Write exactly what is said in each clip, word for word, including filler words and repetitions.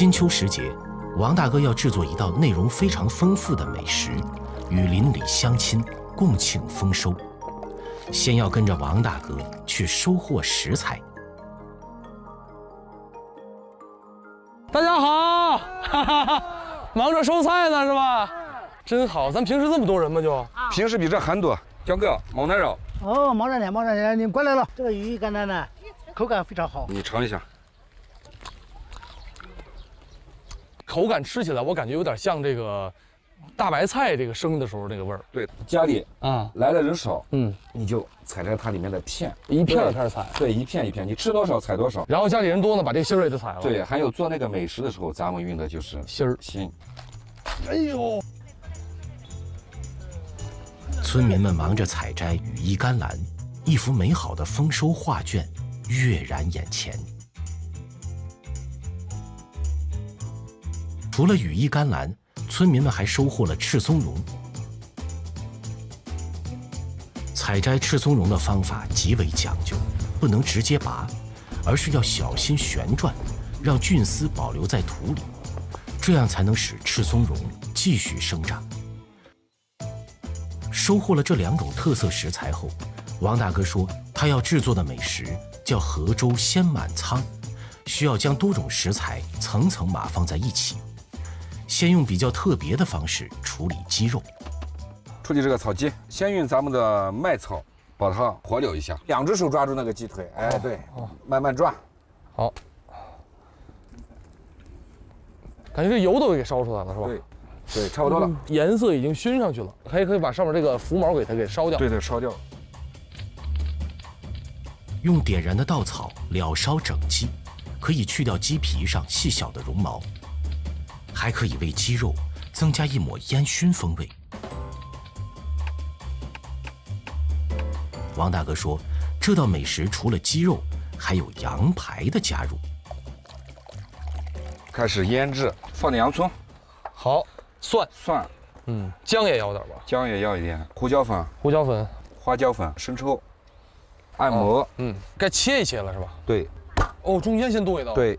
金秋时节，王大哥要制作一道内容非常丰富的美食，与邻里乡亲共庆丰收。先要跟着王大哥去收获食材。大家好，哈哈哈，忙着收菜呢是吧？真好，咱平时这么多人吗？就平时比这还多。江哥，忙着了。哦，忙着呢，忙着呢，你过来了。这个鱼干呢呢，口感非常好。你尝一下。 口感吃起来，我感觉有点像这个大白菜这个生的时候那个味儿。对，家里啊来的人少，嗯，你就采摘它里面的片，一片一片采。对，一片一片，你吃多少采多少。然后家里人多呢，把这芯儿也就采了。对，还有做那个美食的时候，咱们用的就是芯儿。芯。哎呦！村民们忙着采摘羽衣甘蓝，一幅美好的丰收画卷跃然眼前。 除了羽衣甘蓝，村民们还收获了赤松茸。采摘赤松茸的方法极为讲究，不能直接拔，而是要小心旋转，让菌丝保留在土里，这样才能使赤松茸继续生长。收获了这两种特色食材后，王大哥说，他要制作的美食叫“河州鲜满仓”，需要将多种食材层层码放在一起。 先用比较特别的方式处理鸡肉，处理这个草鸡，先用咱们的麦草把它火燎一下，两只手抓住那个鸡腿，哎，对，慢慢转，好，感觉这油都给烧出来了，是吧？对，对，差不多了，颜色已经熏上去了，还可以把上面这个浮毛给它给烧掉，对对，烧掉，用点燃的稻草燎烧整鸡，可以去掉鸡皮上细小的绒毛。 还可以为鸡肉增加一抹烟熏风味。王大哥说，这道美食除了鸡肉，还有羊排的加入。开始腌制，放点洋葱，好，蒜，蒜，嗯，姜也要点吧，姜也要一点，胡椒粉，胡椒粉，花椒粉，生抽，按摩，嗯，该切一切了是吧？对。哦，中间先剁一刀。对。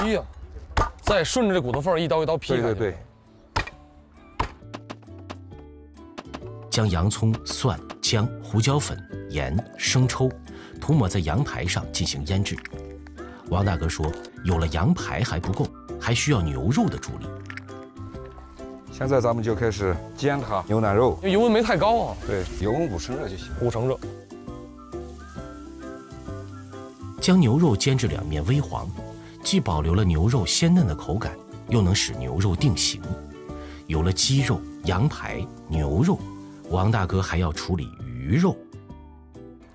哎呀。 再顺着这骨头缝一刀一刀劈开。对对对。将洋葱、蒜、姜、胡椒粉、盐、生抽涂抹在羊排上进行腌制。王大哥说，有了羊排还不够，还需要牛肉的助力。现在咱们就开始煎它，牛腩肉。因为油温没太高啊。对，油温五成热就行。五成热。将牛肉煎至两面微黄。 既保留了牛肉鲜嫩的口感，又能使牛肉定型。有了鸡肉、羊排、牛肉，王大哥还要处理鱼肉，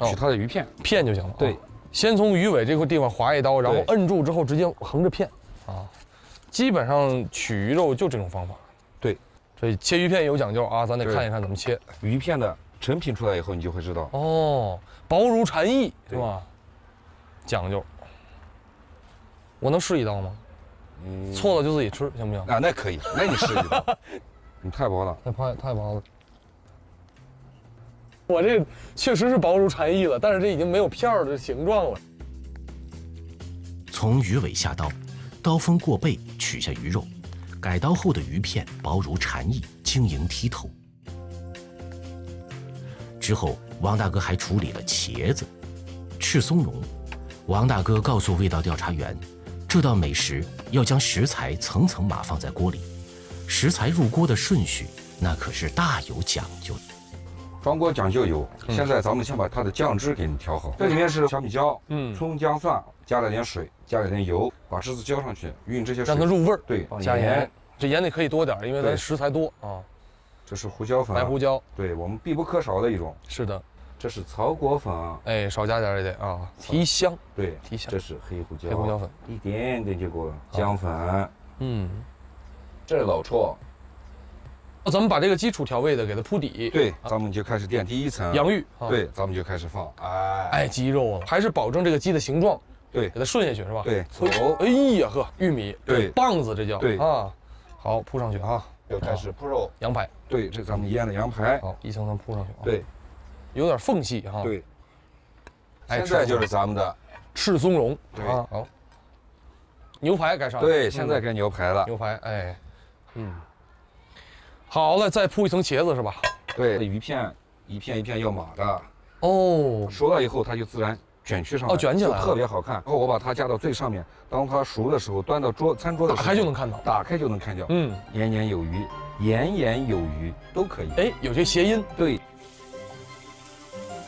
取它的鱼片，片就行了。对，先从鱼尾这块地方划一刀，然后摁住之后直接横着片。啊，基本上取鱼肉就这种方法。对，这切鱼片有讲究啊，咱得看一看怎么切。鱼片的成品出来以后，你就会知道。哦，薄如蝉翼，对吧？讲究。 我能试一刀吗？嗯，错了就自己吃，行不行？啊，那可以，那你试一刀。你太薄了，太薄太薄了。我这确实是薄如蝉翼了，但是这已经没有片儿的形状了。从鱼尾下刀，刀锋过背取下鱼肉，改刀后的鱼片薄如蝉翼，晶莹剔透。之后，王大哥还处理了茄子、赤松茸。王大哥告诉味道调查员。 这道美食要将食材层层码放在锅里，食材入锅的顺序那可是大有讲究的。装锅讲究有，现在咱们先把它的酱汁给你调好。这里面是小米椒，嗯，葱姜蒜，加了点水，加了点油，把汁子浇上去，用这些水让它入味儿。对，加盐，这盐得可以多点，因为咱食材多啊。这是胡椒粉，白胡椒，对我们必不可少的一种。是的，这是草果粉，哎，少加点也得啊，提香。对，提香。这是黑胡椒，黑胡椒粉。 一点点就够了，姜粉，嗯，这是老抽。那咱们把这个基础调味的给它铺底，对，咱们就开始垫第一层洋芋，对，咱们就开始放，哎，哎，鸡肉了，还是保证这个鸡的形状，对，给它顺下去是吧？对，走，哎呀呵，玉米，对，棒子这叫，对啊，好，铺上去啊，又开始铺肉，羊排，对，这咱们腌的羊排，好，一层层铺上去，对，有点缝隙哈，对，现在就是咱们的赤松茸，对，好。牛排改啥了？对，现在改牛排了。嗯、牛排，哎，嗯，好了，再铺一层茄子是吧？对，鱼片一片一片要码的。哦，熟了以后它就自然卷曲上来，哦，卷起来，特别好看。然后我把它加到最上面，当它熟的时候，端到桌餐桌的时候，打开就能看到，打开就能看到。嗯，年年有余，言言有余都可以。哎，有些谐音。对。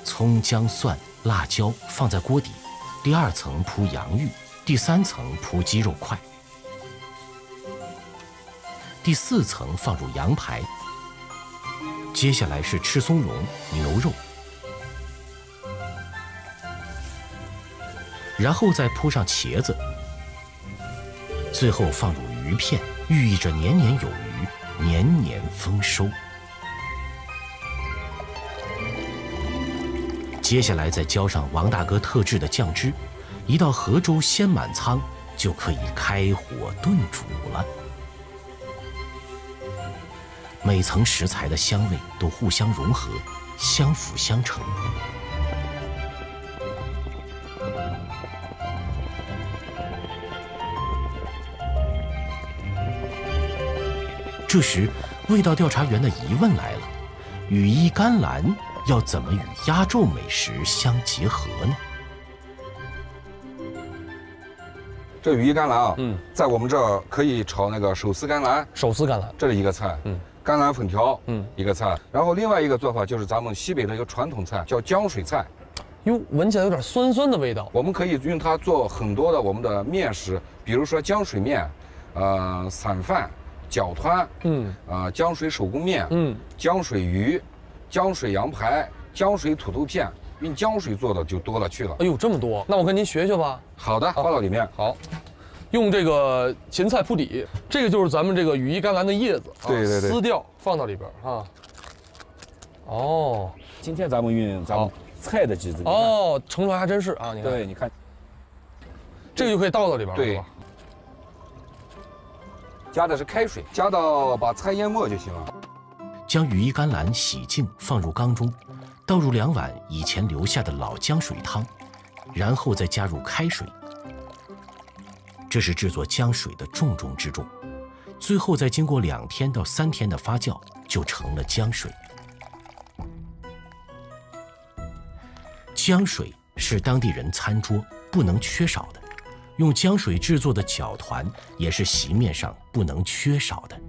葱姜蒜辣椒放在锅底，第二层铺洋芋，第三层铺鸡肉块，第四层放入羊排，接下来是赤松茸、牛肉，然后再铺上茄子，最后放入鱼片，寓意着年年有余，年年丰收。 接下来再浇上王大哥特制的酱汁，一道河粥鲜满仓就可以开火炖煮了。每层食材的香味都互相融合，相辅相成。这时，味道调查员的疑问来了：羽衣甘蓝。 要怎么与压轴美食相结合呢？这羽衣甘蓝啊，嗯，在我们这儿可以炒那个手撕甘蓝，手撕甘蓝，这是一个菜，嗯，甘蓝粉条，嗯，一个菜。然后另外一个做法就是咱们西北的一个传统菜，叫江水菜，哟，闻起来有点酸酸的味道。我们可以用它做很多的我们的面食，比如说江水面，呃，散饭、搅团，嗯，啊、呃，江水手工面，嗯，江水鱼。 江水羊排、江水土豆片，用江水做的就多了去了。哎呦，这么多！那我跟您学学吧。好的，放到里面。好，用这个芹菜铺底，这个就是咱们这个羽衣甘蓝的叶子，对对对，撕掉放到里边啊。哦，今天咱们用咱们菜的机子。哦，盛出来还真是啊，你看。对，你看，这个就可以倒到里边了。对。加的是开水，加到把菜淹没就行了。 将羽衣甘蓝洗净，放入缸中，倒入两碗以前留下的老江水汤，然后再加入开水。这是制作江水的重中之重。最后再经过两天到三天的发酵，就成了江水。江水是当地人餐桌不能缺少的，用江水制作的饺团也是席面上不能缺少的。